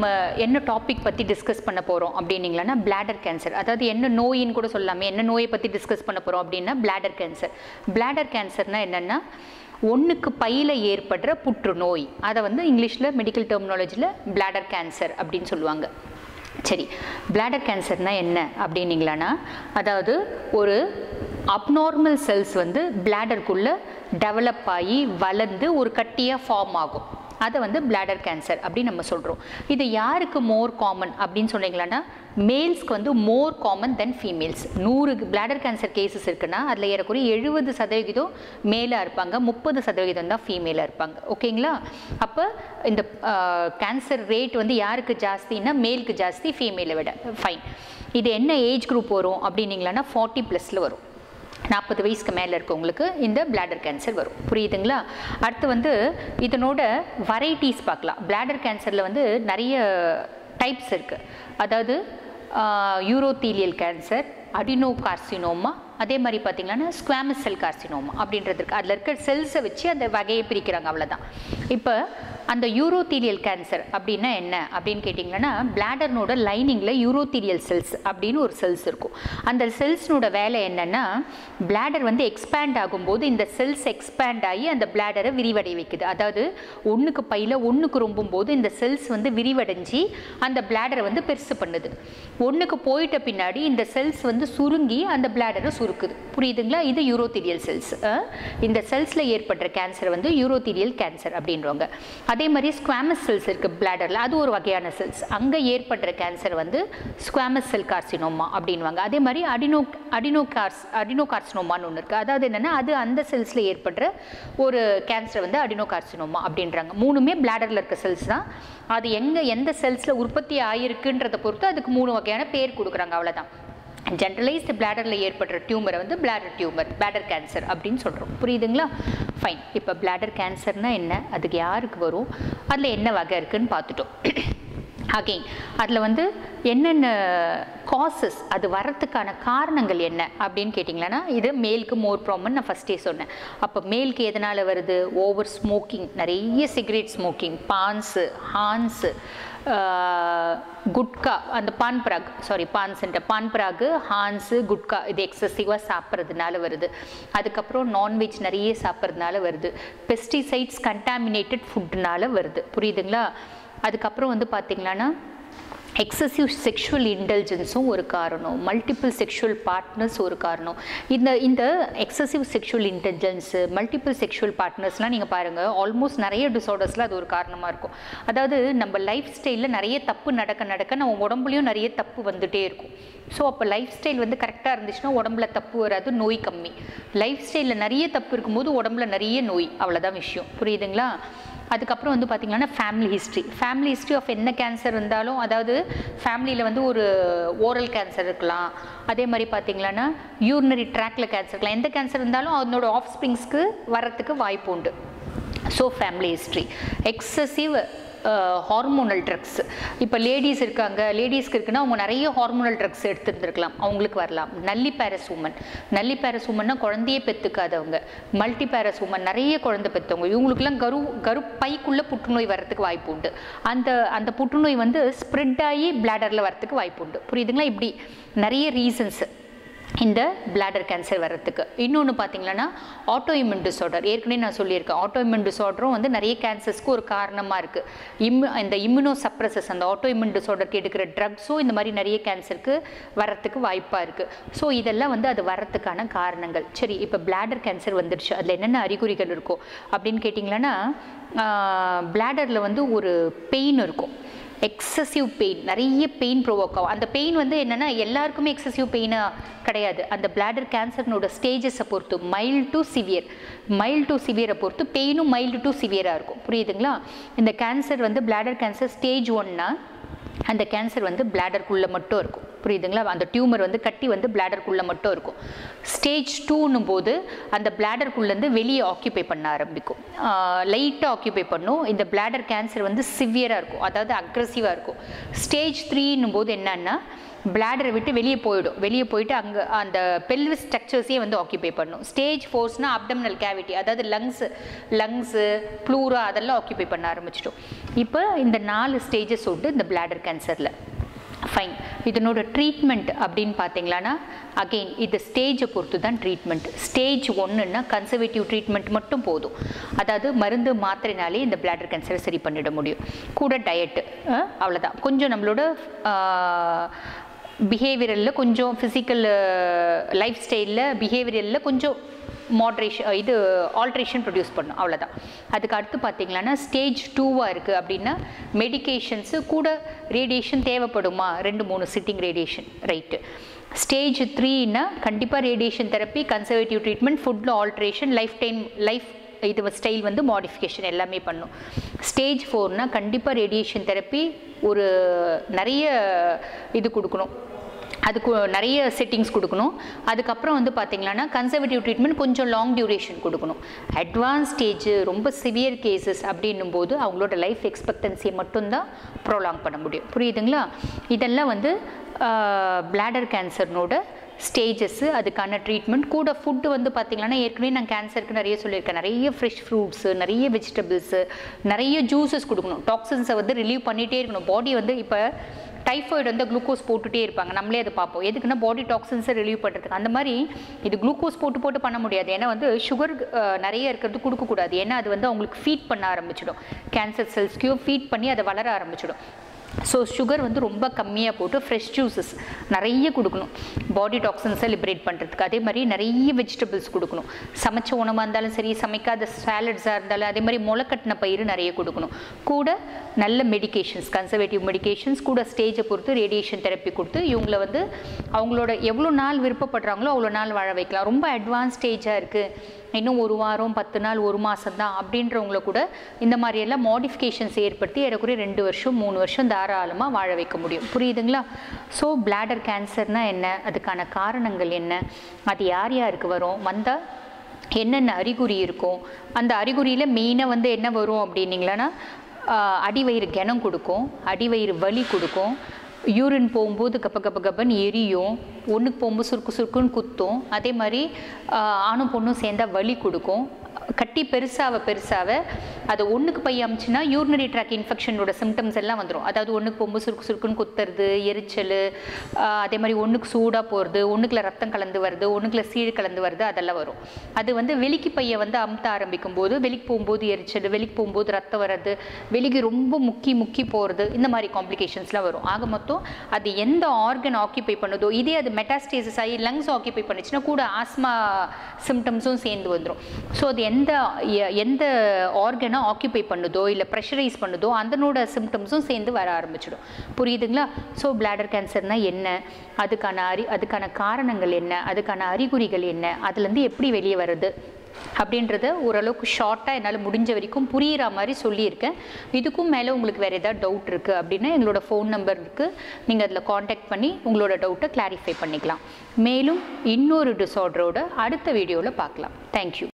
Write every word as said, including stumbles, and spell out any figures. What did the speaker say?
நம்ம என்ன டாபிக் பத்தி டிஸ்கஸ் பண்ண போறோம் அப்படினீங்களானா பிளாடர் கேன்சர். அதாவது என்ன நோயின்னு கூட சொல்லாம என்ன நோயை பத்தி டிஸ்கஸ் பண்ண போறோம் அப்படினா பிளாடர் கேன்சர். பிளாடர் கேன்சர்னா என்னன்னா ஒண்ணுக்கு பையில ஏற்படுற புற்றுநோய். அத வந்து இங்கிலீஷ்ல மெடிக்கல் டெர்மினாலஜில பிளாடர் கேன்சர் அப்படினு சொல்லுவாங்க. சரி, பிளாடர் கேன்சர்னா என்ன அப்படினீங்களானா அதாவது ஒரு abnormal cells வந்து bladder குள்ள develop ஆகி வளர்ந்து ஒரு கட்டியா form ஆகும். அது வந்து bladder cancer அப்படி நம்ம சொல்றோம். இது யாருக்கு more common அப்படினு சொன்னீங்களானா மேல்ஸ்க்கு வந்து more common than females. நூறு bladder cancer cases இருக்குனா அதுல ஏறக்குறைய எழுபது சதவீதம் மேலா இருப்பாங்க, முப்பது சதவீதம் தான் ஃபீமேலா இருப்பாங்க. ஓகேங்களா? அப்ப இந்த கேன்சர் ரேட் வந்து யாருக்கு ஜாஸ்தினா மேலுக்கு ஜாஸ்தி ஃபீமேலை விட. ஃபைன். இது என்ன ஏஜ் குரூப் வரும் அப்படினீங்களானா நாற்பது பிளஸ்ல வரும். நாற்பது வயசுக்கு மேல இருக்கவங்களுக்கு இந்த பிளாடர் கேன்சர் வரும். புரியுதுங்களா? அடுத்து வந்து இதனோட வெரைட்டிஸ் பார்க்கலாம். பிளாடர் கேன்சர்ல வந்து நிறைய டைப்ஸ் இருக்கு. அதாவது யூரோதீலியல் கேன்சர், அடினோகார்சினோமா, அதே மாதிரி பார்த்தீங்கன்னா ஸ்குவாமஸ் செல் கார்சினோமா அப்படின்றது இருக்குது. அதில் இருக்கிற செல்ஸை வச்சு அந்த வகையை பிரிக்கிறாங்க, அவ்வளோதான். இப்போ அந்த யூரோதீலியல் கேன்சர் அப்படின்னா என்ன அப்படின்னு கேட்டிங்கன்னா பிளாடர்னோட லைனிங்கில் யூரோதீலியல் செல்ஸ் அப்படின்னு ஒரு செல்ஸ் இருக்கும். அந்த செல்ஸ்னோட வேலை என்னென்னா பிளாடர் வந்து எக்ஸ்பேண்ட் ஆகும்போது இந்த செல்ஸ் எக்ஸ்பேண்ட் ஆகி அந்த பிளாடரை விரிவடை வைக்குது. அதாவது ஒன்றுக்கு பையில் ஒன்றுக்கு ரொம்பும் போது இந்த செல்ஸ் வந்து விரிவடைஞ்சி அந்த பிளாடரை வந்து பெருசு பண்ணுது. ஒன்றுக்கு போயிட்ட பின்னாடி இந்த செல்ஸ் வந்து சுருங்கி அந்த பிளாடரை சுரு இருக்குது. புரியுதுங்களா? இது யூரோதீலியல் செல்ஸ். இந்த செல்ஸ்ல ஏற்படுற கேன்சர் வந்து யூரோதீலியல் கேன்சர் அப்படின்றவங்க. அதே மாதிரி ஸ்குவாமஸ் செல்ஸ் இருக்கு பிளாடர்ல, அது ஒரு வகையான செல்ஸ். அங்க ஏற்படுற கேன்சர் வந்து ஸ்குவாமஸ் செல் கார்சினோமா அப்படின்வாங்க. அதே மாதிரி அடினோ அடினோகார்ஸ் அடினோகார்சினோமான்னு ஒன்று இருக்கு. அதாவது என்னன்னா அது அந்த செல்ஸ்ல ஏற்படுற ஒரு கேன்சர் வந்து அடினோகார்சினோமா அப்படின்றாங்க. மூணுமே பிளாடர்ல இருக்க செல்ஸ் தான். அது எங்க எந்த செல்ஸ்ல உற்பத்தி ஆயிருக்குன்றதை பொறுத்து அதுக்கு மூணு வகையான பேர் கொடுக்குறாங்க, அவ்வளோதான். ஜென்ரலைஸ்டு பிளாடர்ல ஏற்படுற டியூமரை வந்து பிளாடர் டியூமர் பிளாடர் கேன்சர் அப்படின்னு சொல்கிறோம். புரியுதுங்களா? ஃபைன். இப்போ பிளாடர் கேன்சர்னால் என்ன, அதுக்கு யாருக்கு வரும், அதில் என்ன வகை இருக்குதுன்னு பார்த்துட்டோம். அகெயின் அதில் வந்து என்னென்ன காசஸ், அது வரத்துக்கான காரணங்கள் என்ன அப்படின்னு கேட்டிங்கன்னா இது மேலுக்கு மோர் ப்ராப்ளம்னு நான் ஃபஸ்ட்டே சொன்னேன். அப்போ மேலுக்கு எதனால் வருது? ஓவர் ஸ்மோக்கிங், நிறைய சிகரெட் ஸ்மோக்கிங், பான்ஸு ஹான்ஸு குட்கா, அந்த பான்பராக் சாரி பான்ஸ்ன்ற பான்பராகு ஹான்ஸு குட்கா இது எக்ஸசிவாக சாப்பிட்றதுனால வருது. அதுக்கப்புறம் நான்வெஜ் நிறைய சாப்பிட்றதுனால வருது. பெஸ்டிசைட்ஸ் கண்டாமினேட்டட் ஃபுட்னால வருது. புரியுதுங்களா? அதுக்கப்புறம் வந்து பார்த்திங்களான்னா எக்ஸசிவ் செக்ஷுவல் இன்டெலிஜென்ஸும் ஒரு காரணம், மல்டிபிள் செக்ஷுவல் பார்ட்னர்ஸ் ஒரு காரணம். இந்த இந்த excessive sexual intelligence multiple sexual பார்ட்னர்ஸ்லாம் நீங்கள் பாருங்கள், ஆல்மோஸ்ட் நிறைய டிஸார்டர்ஸில் அது ஒரு காரணமாக இருக்கும். அதாவது நம்ம லைஃப் ஸ்டைலில் நிறைய தப்பு நடக்க நடக்க நம்ம உடம்புலையும் நிறைய தப்பு வந்துகிட்டே இருக்கும். ஸோ அப்போ லைஃப் ஸ்டைல் வந்து கரெக்டாக இருந்துச்சுன்னா உடம்புல தப்பு வராது, நோய் கம்மி. லைஃப் ஸ்டைலில் நிறைய தப்பு இருக்கும்போது உடம்புல நிறைய நோய், அவ்வளோதான் விஷயம். புரியுதுங்களா? அதுக்கப்புறம் வந்து பார்த்திங்கன்னா family history family history of என்ன கேன்சர் இருந்தாலும், அதாவது ஃபேமிலியில் வந்து ஒரு ஓரல் கேன்சர் இருக்கலாம், அதே மாதிரி பார்த்திங்களான்னா யூரினரி ட்ராக்கில் கேன்சர் இருக்கலாம். எந்த கேன்சர் இருந்தாலும் அதனோட ஆஃப் ஸ்ப்ரிங்ஸ்க்கு வர்றதுக்கு வாய்ப்பு உண்டு. So family history, excessive hormonal drugs. இப்போ லேடிஸ் இருக்காங்க, லேடிஸ்க்கு இருக்குன்னா அவங்க நிறைய ஹார்மோனல் ட்ரக்ஸ் எடுத்துருந்துருக்கலாம், அவங்களுக்கு வரலாம். நல்லிபாரஸ் உமன் நல்லிபாரஸ் உமன்னா குழந்தையே பெற்றுக்காதவங்க, மல்டிபாரஸ் உமன் நிறைய குழந்தை பெற்றவங்க, இவங்களுக்குலாம் கரு கருப்பைக்குள்ளே புற்றுநோய் வர்றதுக்கு வாய்ப்பு உண்டு. அந்த அந்த புற்றுநோய் வந்து ஸ்ப்ரெட் ஆகி பிளாடரில் வரத்துக்கு வாய்ப்பு உண்டு. புரியுதுங்களா? இப்படி நிறைய ரீசன்ஸு இந்த பிளாடர் கேன்சர் வர்றதுக்கு. இன்னொன்று பார்த்தீங்கன்னா ஆட்டோஇம்யூன் டிஸார்டர், ஏற்கனவே நான் சொல்லியிருக்கேன். ஆட்டோஇம்யூன் டிஸார்டரும் வந்து நிறைய கேன்சர்ஸ்க்கு ஒரு காரணமாக இருக்குது. இம் இந்த இம்யூனோசப்ரஸஸ், அந்த ஆட்டோஇம்யூன் டிஸார்டருக்கு எடுக்கிற ட்ரக்ஸும் இந்த மாதிரி நிறைய கேன்சருக்கு வரத்துக்கு வாய்ப்பாக இருக்குது. ஸோ இதெல்லாம் வந்து அது வரத்துக்கான காரணங்கள். சரி, இப்போ பிளாடர் கேன்சர் வந்துடுச்சு, அதில் என்னென்ன அறிகுறிகள் இருக்கும் அப்படின்னு கேட்டிங்கன்னா பிளாடரில் வந்து ஒரு பெயின் இருக்கும், எக்ஸசிவ் பெயின், நிறைய பெயின் ப்ரொவோக் ஆகும். அந்த பெயின் வந்து என்னென்னா எல்லாருக்குமே எக்ஸசிவ் பெயினாக கிடையாது. அந்த பிளாடர் கேன்சர்னோட ஸ்டேஜஸை பொறுத்து mild to severe mild to சிவியரை பொறுத்து பெயினும் மைல்டு டு சிவியராக இருக்கும். புரியுதுங்களா? இந்த கேன்சர் வந்து பிளாடர் கேன்சர் ஸ்டேஜ் ஒன்னா அந்த கேன்சர் வந்து பிளாடர்க்குள்ளே மட்டும் இருக்கும். புரியுதுங்களா? அந்த டியூமர் வந்து கட்டி வந்து பிளாடர்க்குள்ளே மட்டும் இருக்கும். ஸ்டேஜ் டூன்னும் போது அந்த பிளாடர்க்குள்ளேருந்து வெளியே ஆக்கியூபை பண்ண ஆரம்பிக்கும், லைட்டாக ஆக்கியூபை பண்ணும். இந்த பிளாடர் கேன்சர் வந்து சிவியராக இருக்கும், அதாவது அக்ரெசிவாக இருக்கும். ஸ்டேஜ் த்ரீன்னும் போது என்னன்னா பிளாடரை விட்டு வெளியே போயிடும், வெளியே போயிட்டு அங்கே அந்த பெல்விஸ் ஸ்ட்ரக்சர்ஸே வந்து ஆக்கியூபை பண்ணும். ஸ்டேஜ் ஃபோர்ஸ்னால் அப்டம்னல் கேவிட்டி, அதாவது லங்ஸு லங்ஸு ப்ளூரா அதெல்லாம் ஆக்கியூபை பண்ண ஆரம்பிச்சிட்டோம். இப்போ இந்த நாலு ஸ்டேஜஸ் உண்டு இந்த பிளாடர் கேன்சரில். ஃபைன், இதனோட ட்ரீட்மெண்ட் அப்படின்னு பார்த்தீங்களான்னா அகெயின் இது ஸ்டேஜை பொறுத்து தான் ட்ரீட்மெண்ட். ஸ்டேஜ் ஒன்றுன்னா கன்சர்வேட்டிவ் ட்ரீட்மெண்ட் மட்டும் போதும், அதாவது மருந்து மாத்திரைனாலே இந்த பிளாடர் கேன்சரை சரி பண்ணிட முடியும். கூட டயட்டு அவ்வளோதான். கொஞ்சம் நம்மளோட பிஹேவியரில் கொஞ்சம் ஃபிசிக்கல் லைஃப் ஸ்டைலில் பிஹேவியரில் கொஞ்சம் மாட்ரேஷன் இது ஆல்ட்ரேஷன் ப்ரொடியூஸ் பண்ணும், அவ்வளோதான். அதுக்கு அடுத்து பார்த்திங்களான்னா ஸ்டேஜ் டூவாக இருக்குது அப்படின்னா மெடிக்கேஷன்ஸு கூட ரேடியேஷன் தேவைப்படுமா, ரெண்டு மூணு சிட்டிங் ரேடியேஷன், ரைட்டு. ஸ்டேஜ் த்ரீன்னா கண்டிப்பாக ரேடியேஷன் தெரப்பி, கன்சர்வேட்டிவ் ட்ரீட்மெண்ட், ஃபுட்டில் ஆல்ட்ரேஷன், லைஃப் டைம் லைஃப் இது ஸ்டைல் வந்து மாடிஃபிகேஷன் எல்லாமே பண்ணும். ஸ்டேஜ் ஃபோர்னா கண்டிப்பாக ரேடியேஷன் தெரப்பி, ஒரு நிறைய இது கொடுக்கணும், அதுக்கு நிறைய செட்டிங்ஸ் கொடுக்கணும். அதுக்கப்புறம் வந்து பார்த்திங்களான்னா கன்சர்வேட்டிவ் ட்ரீட்மெண்ட் கொஞ்சம் லாங் டியூரேஷன் கொடுக்கணும். அட்வான்ஸ் ஸ்டேஜு ரொம்ப சிவியர் கேசஸ் அப்படின்னும் போது அவங்களோட லைஃப் எக்ஸ்பெக்டன்சியை மட்டும்தான் ப்ரோலாங் பண்ண முடியும், புரியுதுங்களா? இதெல்லாம் வந்து பிளாடர் கேன்சர்னோட ஸ்டேஜஸ்ஸு, அதுக்கான ட்ரீட்மெண்ட். கூட ஃபுட்டு வந்து பார்த்திங்கன்னா ஏற்கனவே நான் கேன்சருக்கு நிறைய சொல்லியிருக்கேன், நிறைய ஃப்ரெஷ் ஃப்ரூட்ஸு, நிறைய வெஜிடபிள்ஸு, நிறைய ஜூஸஸ் கொடுக்கணும். டாக்ஸின்ஸை வந்து ரிலீவ் பண்ணிகிட்டே இருக்கணும். பாடி வந்து இப்போ டைஃபாய்டு வந்து குளுக்கோஸ் போட்டுகிட்டே இருப்பாங்க, நம்மளே அதை பார்ப்போம். எதுக்குன்னா பாடி டாக்ஸின்ஸை ரிலீவ் பண்ணுறதுக்கு. அந்த மாதிரி இது குளுக்கோஸ் போட்டு போட்டு பண்ண முடியாது, ஏன்னா வந்து சுகர் நிறைய இருக்கிறது கொடுக்கக்கூடாது. ஏன்னா அது வந்து அவங்களுக்கு ஃபீட் பண்ண ஆரம்பிச்சிடும், கேன்சர் செல்ஸ்க்கு ஃபீட் பண்ணி அதை வளர ஆரம்பிச்சிடும். ஸோ சுகர் வந்து ரொம்ப கம்மியாக போட்டு ஃப்ரெஷ் ஜூஸஸ் நிறைய கொடுக்கணும் பாடி டாக்ஸின்ஸை லிபரேட் பண்ணுறதுக்கு. அதே மாதிரி நிறைய வெஜிடபிள்ஸ் கொடுக்கணும், சமைச்ச உணவாக இருந்தாலும் சரி, சமைக்காத சாலட்ஸாக இருந்தாலும், அதே மாதிரி முளைக்கட்டின பயிர் நிறைய கொடுக்கணும். கூட நல்ல மெடிக்கேஷன்ஸ், கன்சர்வேட்டிவ் மெடிக்கேஷன்ஸ், கூட ஸ்டேஜை பொறுத்து ரேடியேஷன் தெரப்பி கொடுத்து இவங்கள வந்து அவங்களோட எவ்வளோ நாள் விருப்பப்படுறாங்களோ அவ்வளோ நாள் வாழ வைக்கலாம். ரொம்ப அட்வான்ஸ் ஸ்டேஜாக இருக்குது, இன்னும் ஒரு வாரம், பத்து நாள், ஒரு மாதம் தான் அப்படின்றவங்கள கூட இந்த மாதிரியெல்லாம் மாடிஃபிகேஷன்ஸ் ஏற்படுத்தி ஏறக்குறைய ரெண்டு வருஷம் மூணு வருஷம் தாராளமாக வாழ வைக்க முடியும், புரியுதுங்களா? ஸோ பிளாடர் கேன்சர்னால் என்ன, அதுக்கான காரணங்கள் என்ன, அது யார் யாருக்கு வரும், வந்தால் என்னென்ன அறிகுறி இருக்கும், அந்த அறிகுறியில் மெயினாக வந்து என்ன வரும் அப்படின்னிங்களா, அடிவயிறு கனம் கொடுக்கும், அடிவயிறு வலி கொடுக்கும், யூரின் போகும்போது கப்ப கப்ப கப்பன்னு எரியும், ஒன்றுக்கு போகும்போது சுருக்கு சுருக்குன்னு குத்தும், அதே மாதிரி ஆணும் பொண்ணும் சேர்ந்தா வலி கொடுக்கும், கட்டி பெருசாக பெருசாக அது ஒன்றுக்கு பைய அமிச்சுன்னா யூரினரி ட்ராக் இன்ஃபெக்ஷனோட சிம்டம்ஸ் எல்லாம் வந்துடும். அதாவது ஒன்றுக்கு போகும்போது சுருக்கு சுருக்குன்னு குத்துறது, எரிச்சல், அதே மாதிரி ஒன்றுக்கு சூடாக போகிறது, ஒன்றுக்குள்ள ரத்தம் கலந்து வருது, ஒன்றுக்குள்ள சீழ் கலந்து வருது, அதெல்லாம் வரும். அது வந்து வெளிக்கு பைய வந்து அமுத்த ஆரம்பிக்கும் போது, வெளிக்கு போகும்போது எரிச்சல், வெளிக்கு போகும்போது ரத்தம் வர்றது, வெளிக்கு ரொம்ப முக்கி முக்கி போகிறது, இந்த மாதிரி காம்ப்ளிகேஷன்ஸ்லாம் வரும். ஆக மொத்தம் அது எந்த ஆர்கன் ஆக்கியூபை பண்ணுதோ, இதே அது மெட்டாஸ்டேசிஸ் ஆகி லங்ஸ் ஆக்கியூபை பண்ணிச்சுன்னா கூட ஆஸ்மா சிம்டம்ஸும் சேர்ந்து வந்துடும். ஸோ அது எந்த எந்த ஆர்கனை ஆக்கியூபை பண்ணுதோ இல்லை ப்ரெஷரைஸ் பண்ணுதோ அதனோட சிம்டம்ஸும் சேர்ந்து வர ஆரம்பிச்சிடும், புரியுதுங்களா? ஸோ பிளாடர் கேன்சர்னால் என்ன, அதுக்கான அறி அதுக்கான காரணங்கள் என்ன, அதுக்கான அறிகுறிகள் என்ன, அதுலேருந்து எப்படி வெளியே வருது அப்படின்றத ஓரளவுக்கு ஷார்ட்டாக என்னால் முடிஞ்ச வரைக்கும் புரிகிற மாதிரி சொல்லியிருக்கேன். இதுக்கும் மேலே உங்களுக்கு வேறு ஏதாவது டவுட் இருக்குது அப்படின்னா எங்களோட ஃபோன் நம்பர் இருக்குது, நீங்கள் அதில் காண்டாக்ட் பண்ணி உங்களோட டவுட்டை கிளாரிஃபை பண்ணிக்கலாம். மேலும் இன்னொரு டிஸார்டரோட அடுத்த வீடியோவில் பார்க்கலாம். தேங்க்யூ.